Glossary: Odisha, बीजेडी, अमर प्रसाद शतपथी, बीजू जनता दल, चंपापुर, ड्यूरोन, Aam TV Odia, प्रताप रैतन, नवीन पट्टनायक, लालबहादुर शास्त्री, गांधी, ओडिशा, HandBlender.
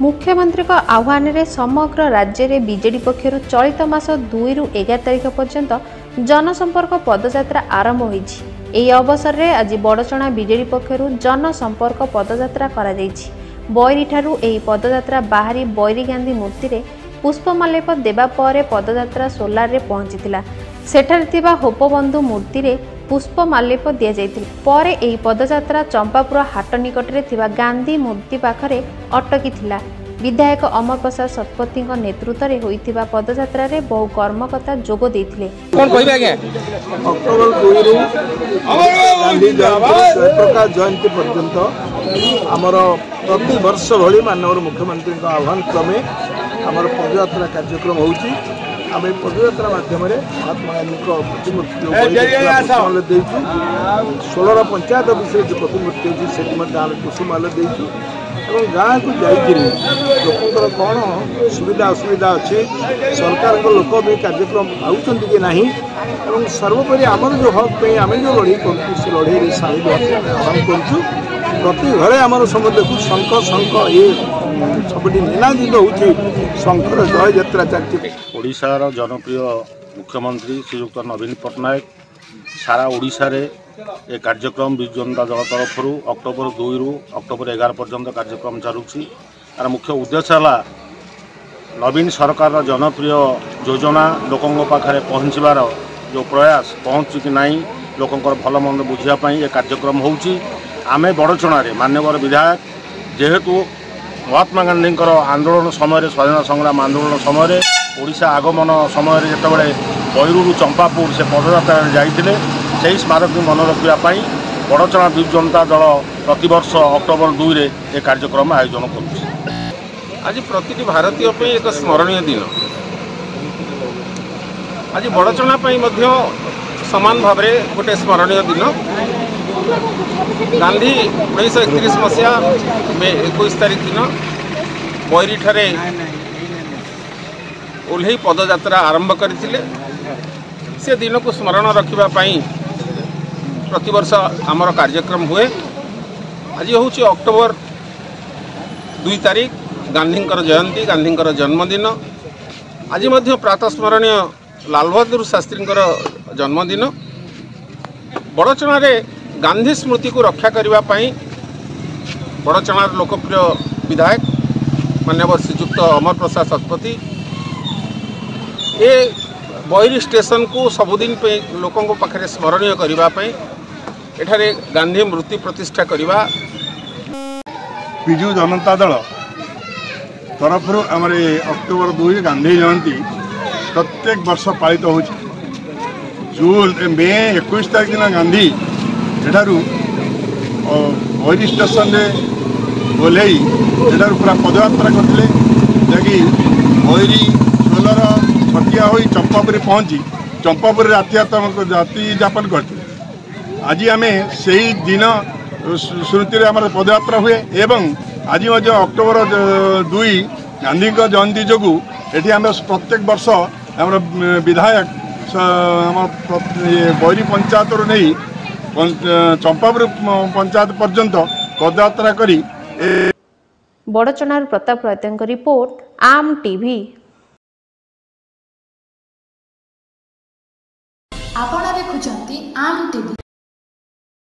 मुख्यमंत्री आह्वान में समग्र राज्य में बीजेडी पक्षर चलित मास 2 ରୁ 11 तारिख पर्यंत जनसंपर्क पदयात्रा आरंभ होई। अवसर में आज बड़चणा बीजेडी पक्षर जनसंपर्क पदयात्रा बयरी ठारू पदयात्रा बाहरी बयरी गांधी मूर्ति में पुष्पमाल्यप देबा पर पदयात्रा सोलार रे पहुंचीला। सेठारे थिबा होपबंधु मूर्ति रे पुष्पमाल्यप दि जायथिला पर एही पदयात्रा चंपापुर हाट निकट रे थिबा गांधी मूर्ति पाखरे अटकी थिला। विधायक अमर प्रसाद शतपथी नेतृत्व में होइथिबा पदयात्रा रे बहु कर्मकर्ता जोग देइथिले। कोन कहिबा के अक्टोबर 2 रो प्रकाश जयंती पर्यंत हमर प्रति वर्ष भली माननीय मुख्यमंत्री का आह्वान क्रमे आमर पदयात्रा कार्यक्रम होउची। आम पदयात्रा मध्यम महात्मा गांधी प्रतिमूर्ति 16 पंचायत विषय जो प्रतिमूर्ति होती से कुसुमाल देचु और गाँव को जाकर कौन सुविधा असुविधा अच्छी सरकार को लोक भी कार्यक्रम पाँच कि ना और सर्वोपरि आमर जो हक आम जो लड़े कर लड़े में सामिल आह्वान करूँ। प्रति घरे आमर सब देखू शंख शंख ये सबुटी निनादित होती शंकर जय यात्रा चलती। ओडिशार जनप्रिय मुख्यमंत्री श्रीयुक्त नवीन पट्टनायक सारा ओडिशा रे ए कार्यक्रम विजु जनता दल तरफ अक्टोबर 2 ରୁ अक्टोबर 11 पर्यंत कार्यक्रम चलुची। तार मुख्य उद्देश्य है नवीन सरकार जनप्रिय योजना लोकों पाखे पहुँचवार जो प्रयास पहुँचु कि ना लोकंर भल मंद बुझापी ए कार्यक्रम होची। आमे बड़चणा मान्यवर विधायक जेहेतु महात्मा गांधी आंदोलन समय स्वाधीनता संग्राम आंदोलन समय ओडिशा आगमन समय जितेबाला बैरूर चंपापुर से पदयात्रा जाते से ही स्मारक मन रखापी बड़चणा बीजू जनता दल प्रतिवर्ष अक्टोबर 2 रे ए कार्यक्रम आयोजन कर प्रति भारतीय एक स्मरणीय दिन। आज बड़चणा सामान भाव में गोटे स्मरणीय दिन। गांधी 1931 मसीहा 21 तारिख दिन बयरी ठारे ओल्हे पदयात्रा आरंभ करथिले। से दिन को स्मरण रखिबा पई प्रतिवर्ष आमर कार्यक्रम हुए। आज होची अक्टोबर 2 तारिख गांधींकर जयंती गांधींकर जन्मदिन। आज मध्य प्रातस्मरणीय लालबहादुर शास्त्रींकर जन्मदिन। बड़चणा रे गांधी स्मृति को रक्षा करने बड़चणार लोकप्रिय विधायक माननीय श्रीजुक्त अमर प्रसाद शतपथी ए बयरी स्टेशन को सबुदिन लोकों को पाखे स्मरणीय करने एठारे गांधी मूर्ति प्रतिष्ठा करवा। विजु जनता दल तरफ आम अक्टोबर 2 गांधी जयंती प्रत्येक वर्ष पालित हो। जून मे 21 तारिख दिन गांधी एठारू बयरी स्टेशन ओह्लै एठारू पूरा पदयात्रा करते जैकि बयरी सोलर छटिया हो चंपापुर पहुँची चंपापुर राति यापन करते। आज आम से दिन स्मृति आम पदयात्रा हुए एवं आज अक्टोबर 2 गांधी जयंती जो ये आम प्रत्येक वर्ष आम विधायक बयरी पंचायत रू नहीं चंपापुर पंचायत पर्यंत पदयात्रा करी। बड़चणार प्रताप रैतन की रिपोर्ट आम टीवी। आपण देखुछंती आम टीवी।